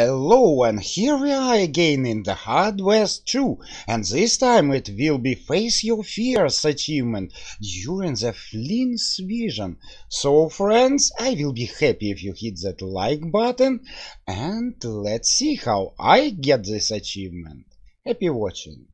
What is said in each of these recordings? Hello, and here we are again in the Hard West 2, and this time it will be Face Your Fears achievement during the Flynn's Vision. So friends, I will be happy if you hit that like button, and let's see how I get this achievement. Happy watching!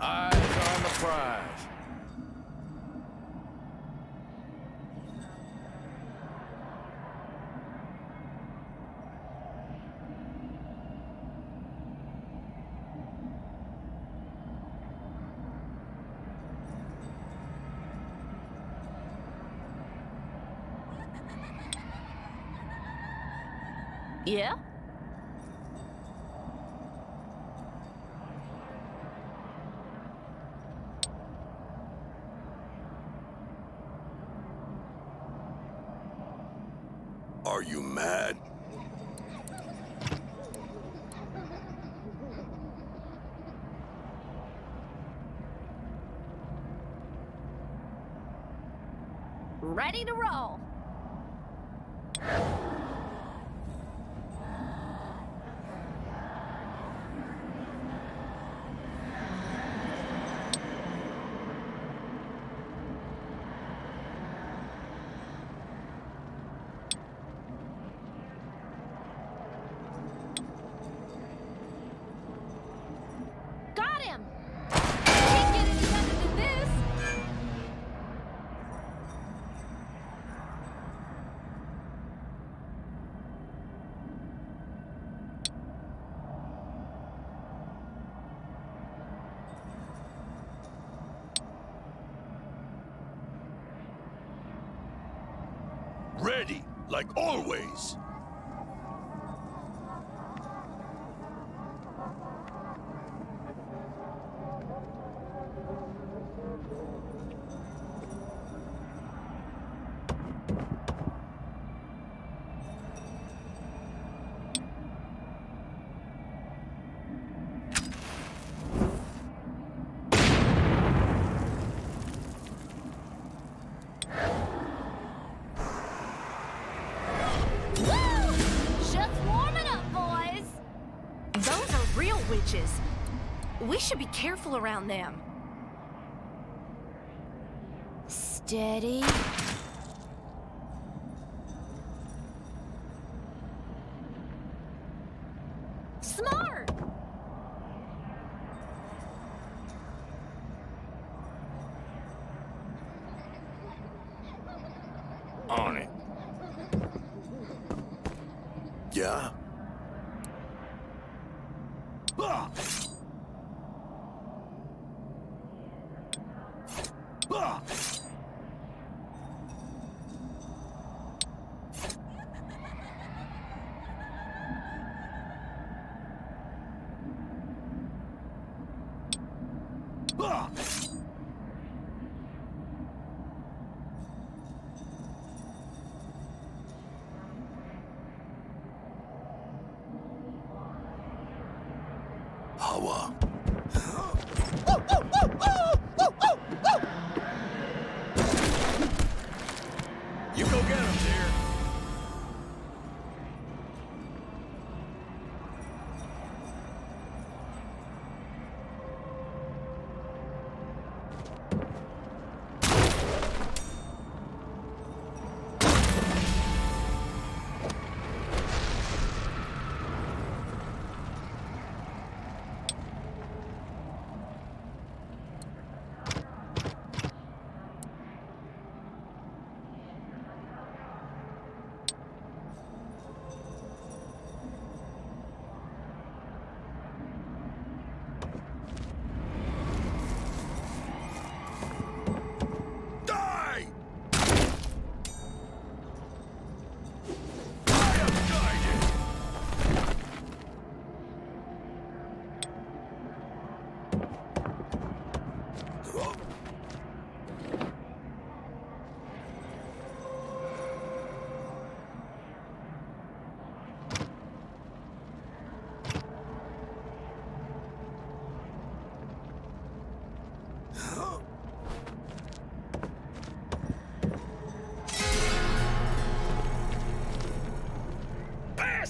Eyes on the prize. Yeah? Are you mad? Ready to roll. Ready, like always. Witches. We should be careful around them. Steady. Smart. On it. Yeah. Hawa. You go get him, dear.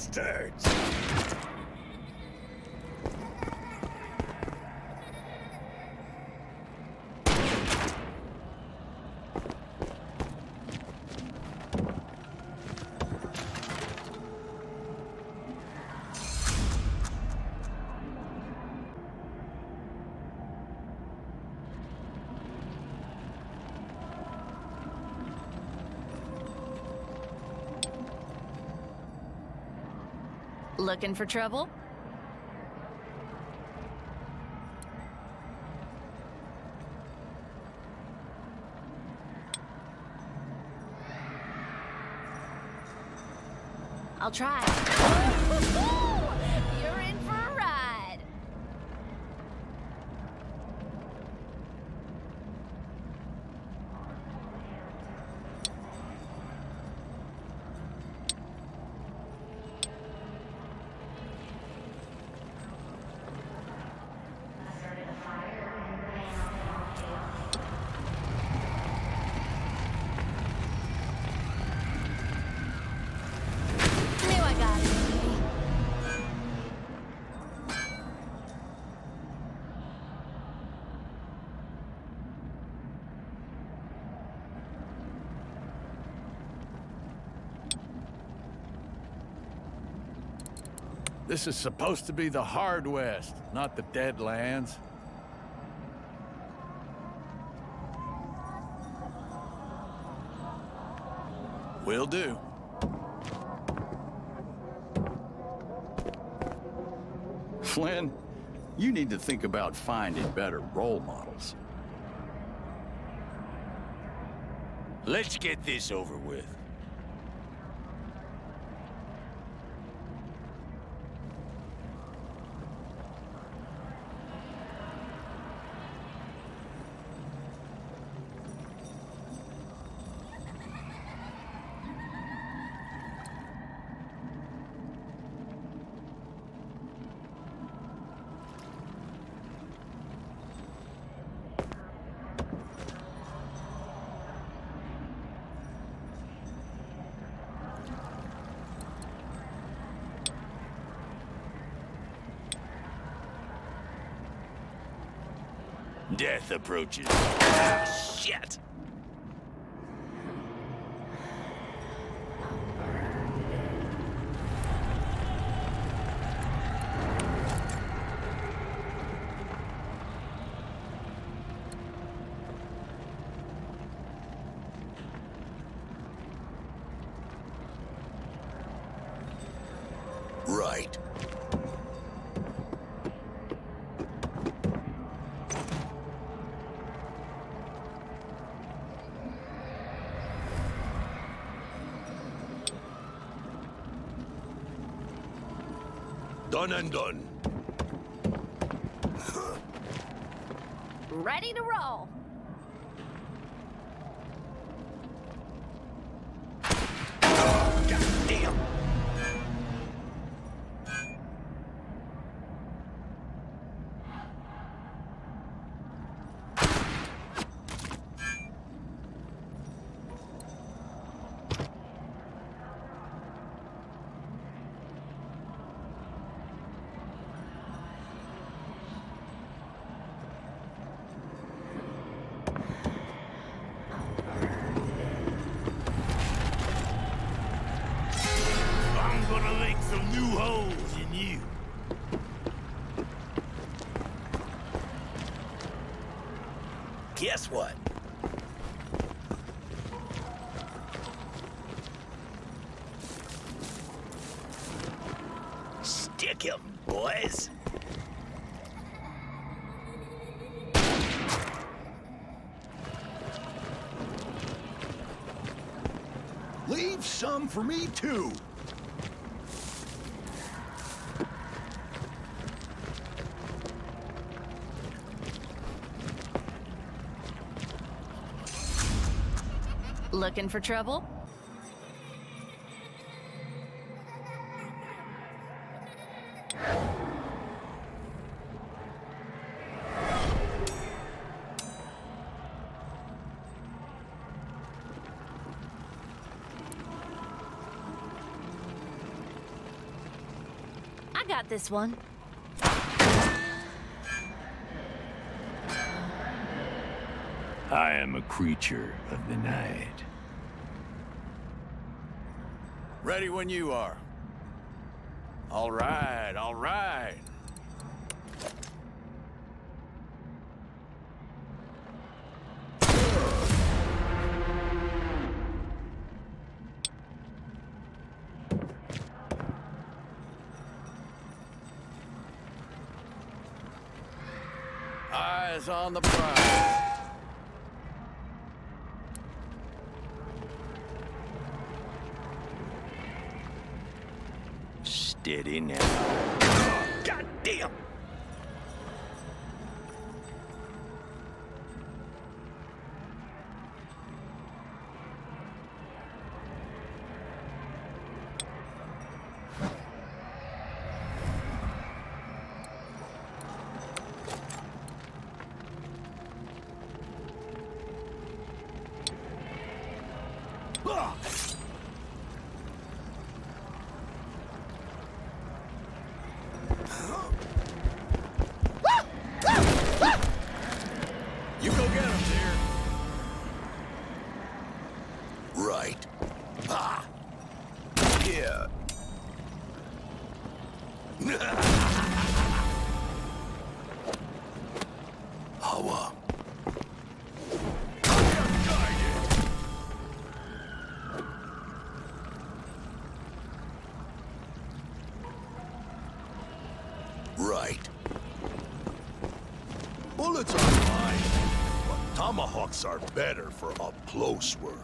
bastards! Looking for trouble? I'll try. You're in for a ride. This is supposed to be the Hard West, not the Deadlands. Will do. Flynn, you need to think about finding better role models. Let's get this over with. Death approaches. Ah, shit! Right. Done and done. Ready to roll. Oh, goddamn. Guess what? Stick him, boys. Leave some for me, too. Looking for trouble? got this one. I am a creature of the night. Ready when you are. All right, all right. Eyes on the prize. Steady now. Oh, God damn! Bullets are fine, but tomahawks are better for up close work.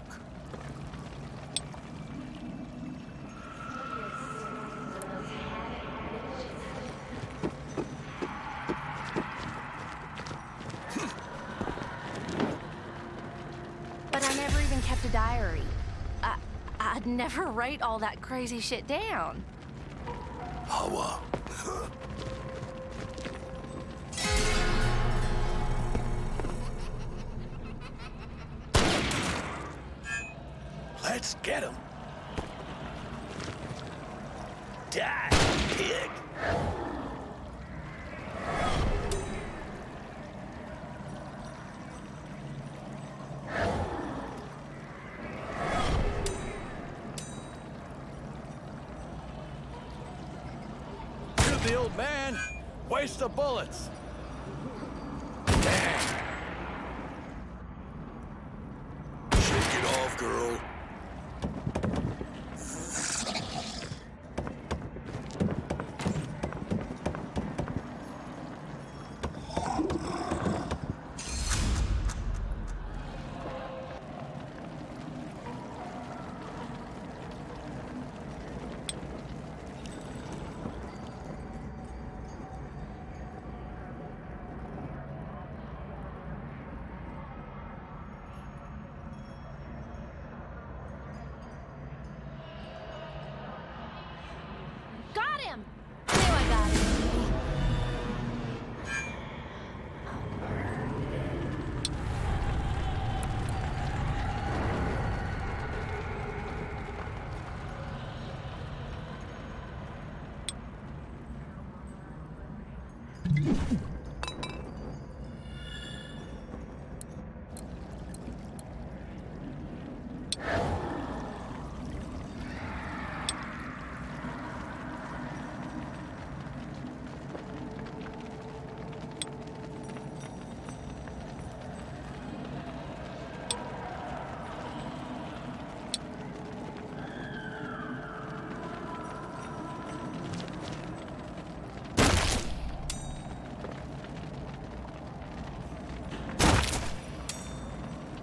But I never even kept a diary. I'd never write all that crazy shit down. Hawa. Let's get him. Die, pig. You're the old man. Waste the bullets. Shake it off, girl.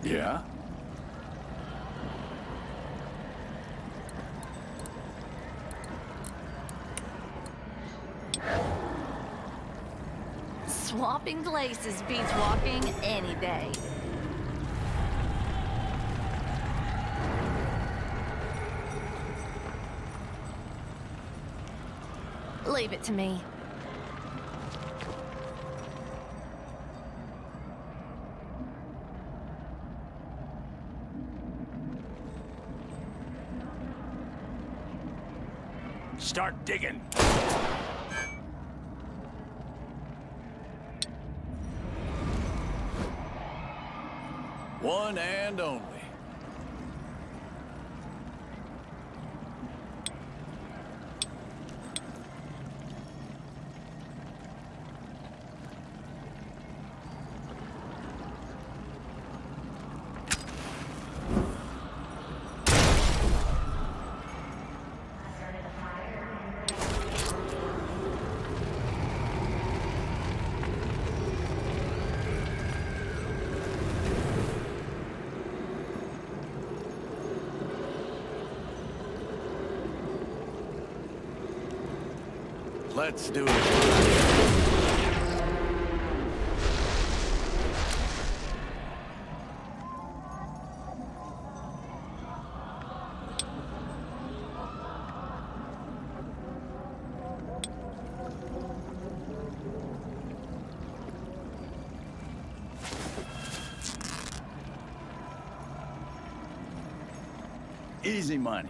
Yeah? Swapping places beats walking any day. Leave it to me. Start digging. one and only. Let's do it. Easy money.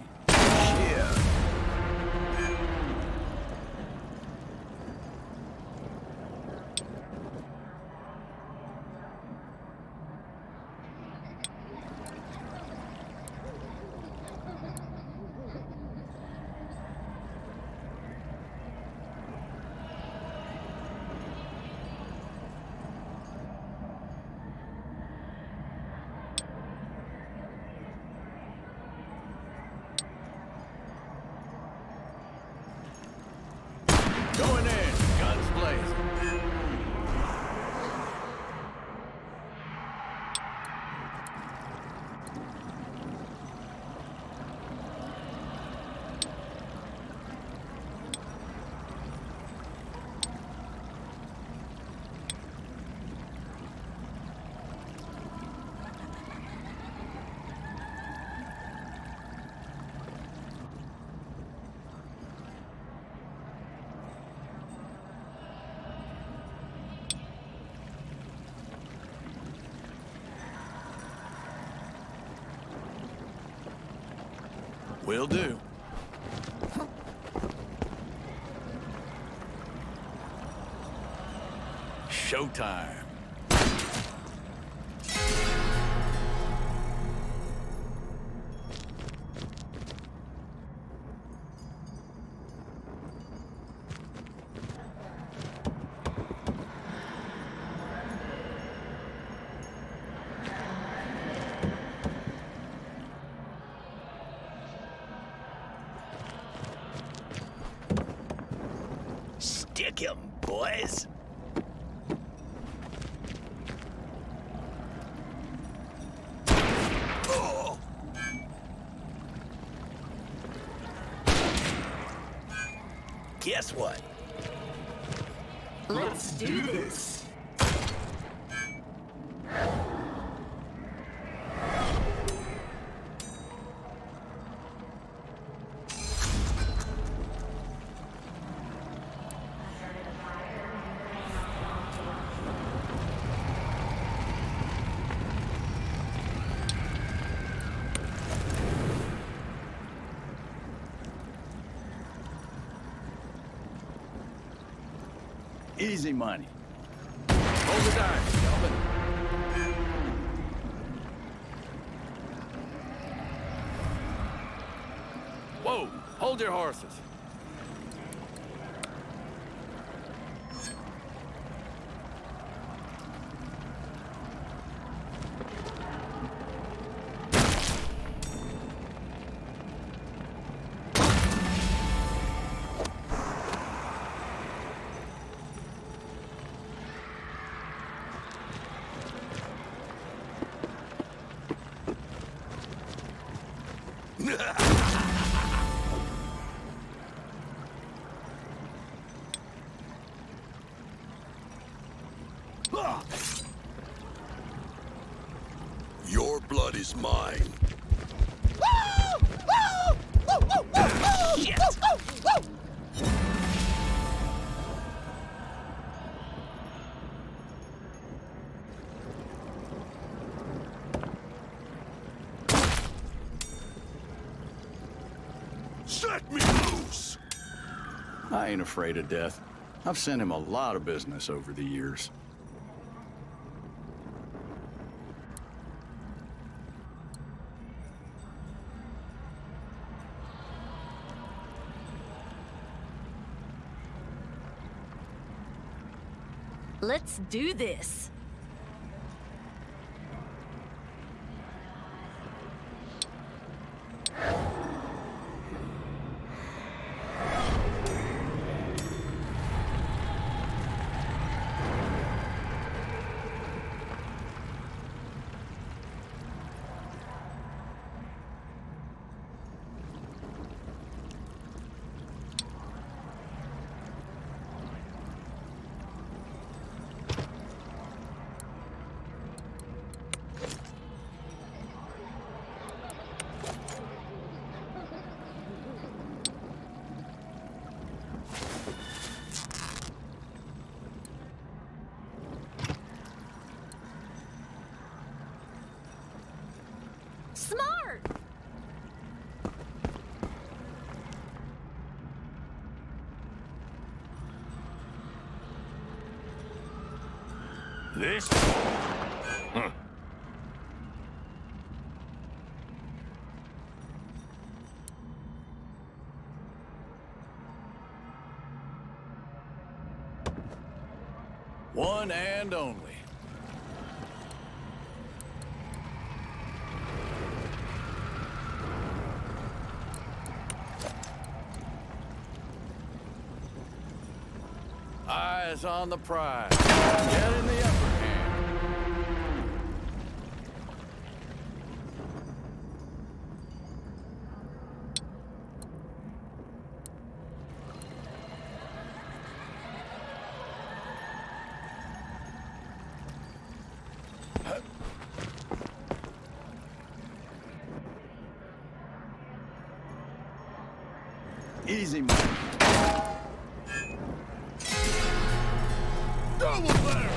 Will do. Showtime. Boys. Oh. Guess what? Let's do this. Easy money. Roll the dice, Kelvin. Whoa, hold your horses. Your blood is mine. Set me loose! I ain't afraid of death. I've sent him a lot of business over the years. Let's do this. This? Huh. One and only. Eyes on the prize. Get in the upper. Easy, man. Double barrel.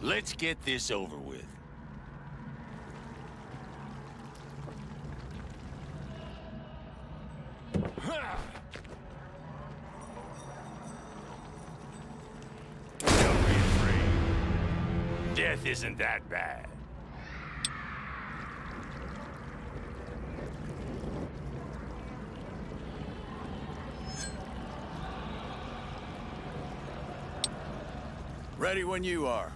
Let's get this over with. Death isn't that bad. Ready when you are.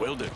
Will do.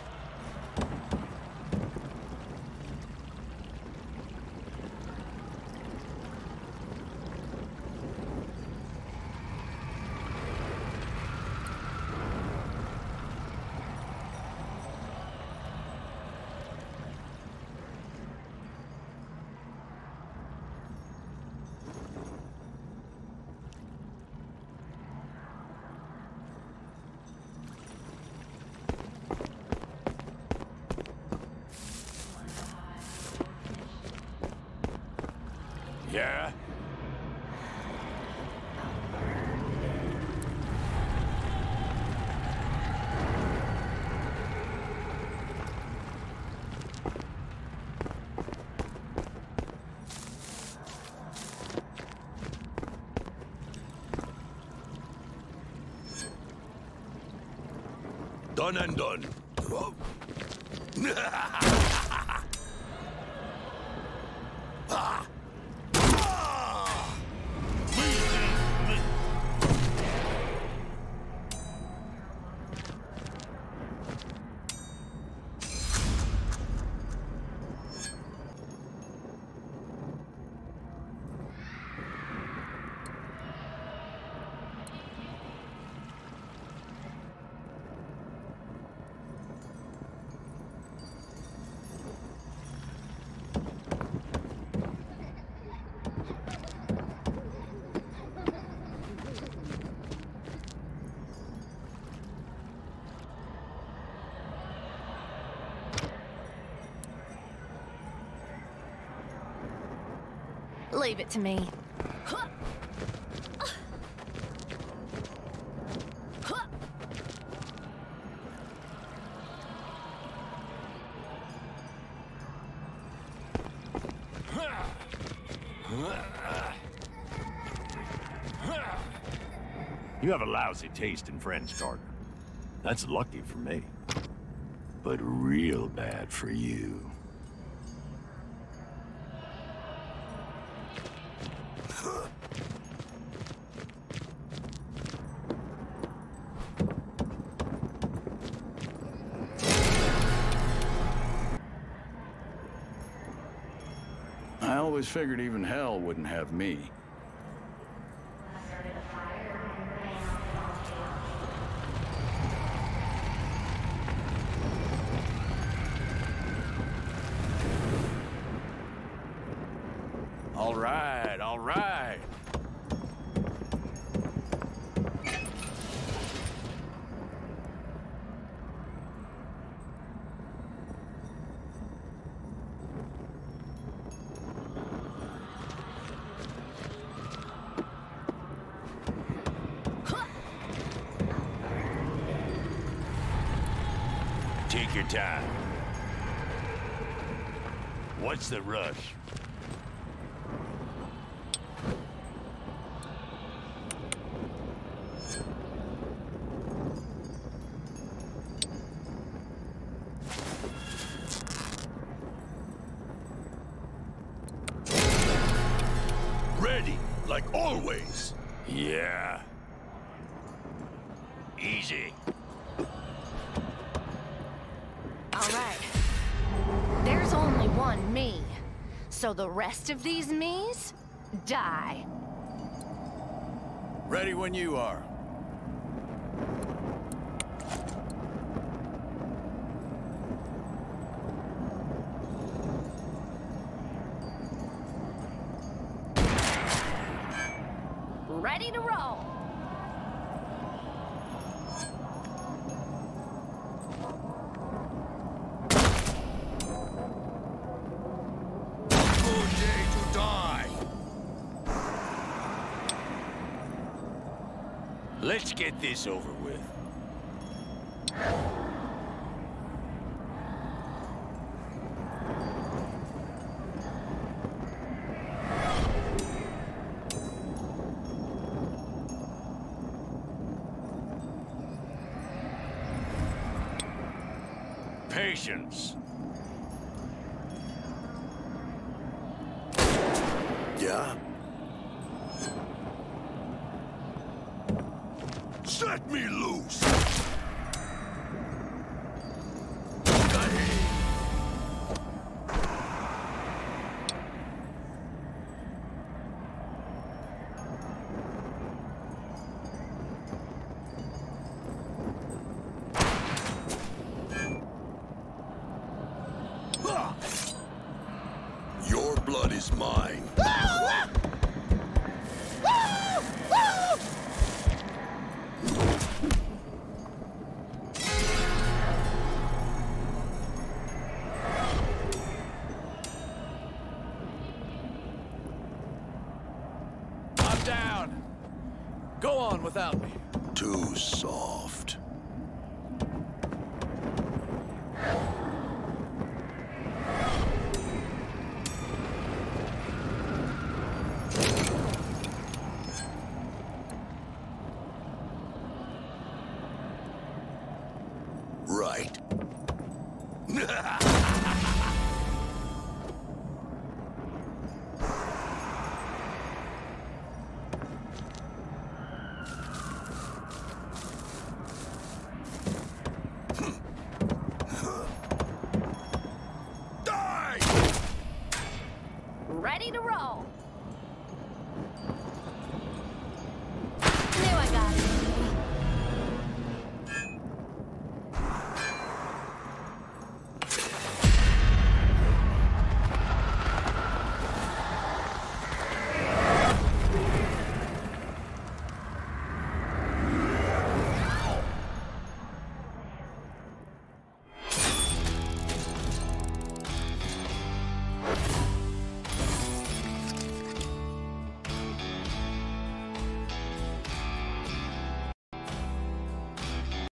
Yeah? Done and done. Oh. Leave it to me. You have a lousy taste in friends, Carter. That's lucky for me. But real bad for you. I always figured even hell wouldn't have me. All right. Take your time. What's the rush? Ready, like always. Yeah. Easy. All right. There's only one me. So the rest of these me's die. Ready when you are. Ready to roll. Let's get this over with. Patience. Yeah. Set me loose! Your blood is mine. Down. Go on without me. Too soft. Right. Ready to roll.